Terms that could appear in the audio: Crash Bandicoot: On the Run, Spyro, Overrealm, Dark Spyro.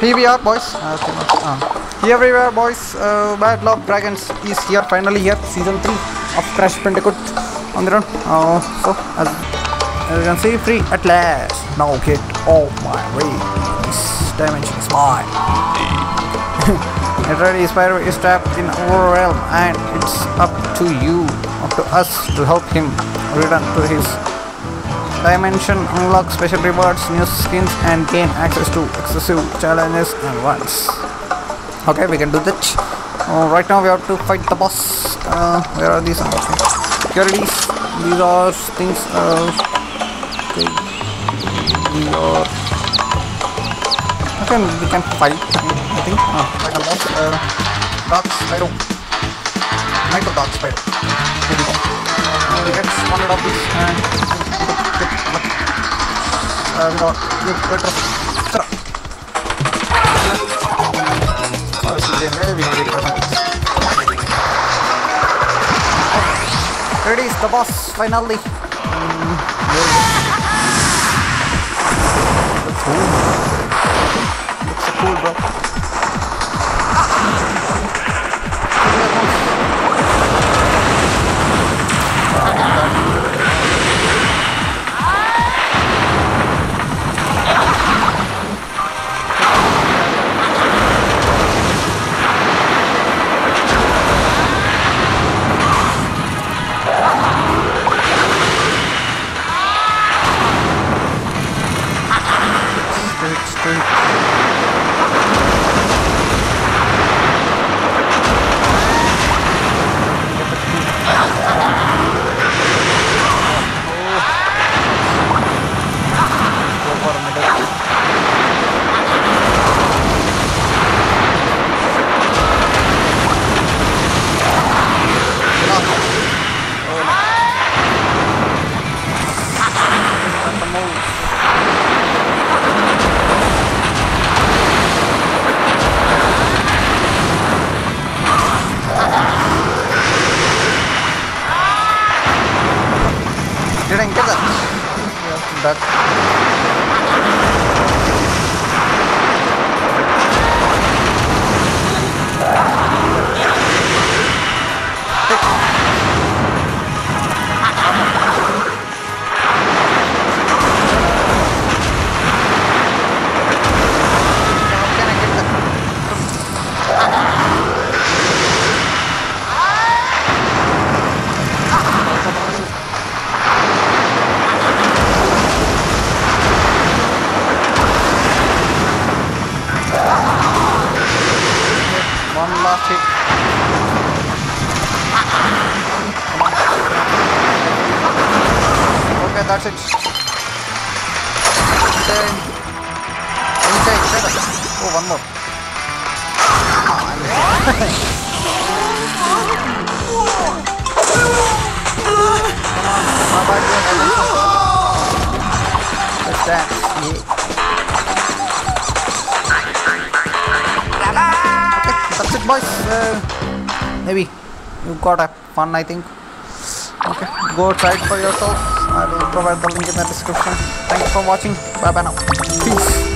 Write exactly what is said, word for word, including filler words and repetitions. Here we are, boys. Uh, okay, no. uh. Here we are, boys. Uh, Bad Love Dragons is here, finally here. Season three of Crash Bandicoot on the Run. Uh, so, as, as you can see, free at last. Now get off my way. This dimension is mine. Already Spyro is trapped in Overrealm, and it's up to you, up to us, to help him return to his dimension, unlock special rewards, new skins, and gain access to exclusive challenges and runs. Okay, we can do that. Uh, right now we have to fight the boss. Uh, where are these? Okay. Here it is. These are things. Uh, okay. These are. Okay, we can fight. I think. Ah, fight the boss. Uh, Dark Spyro. Night of Dark Spyro. Here we go. Uh, we get spawned off this and. Uh, we got good better. Oh, this is a very big weapon. Here it is, the boss, finally. Mm, that's cool. That's so cool, bro. Ah. Oh, that's it. Insane. Insane. Oh, one more. Let's dance. Okay, that's it, boys. Uh, maybe you got a fun, I think. Okay, go try it for yourself. I will provide the link in the description. Thanks for watching. Bye bye now. Peace.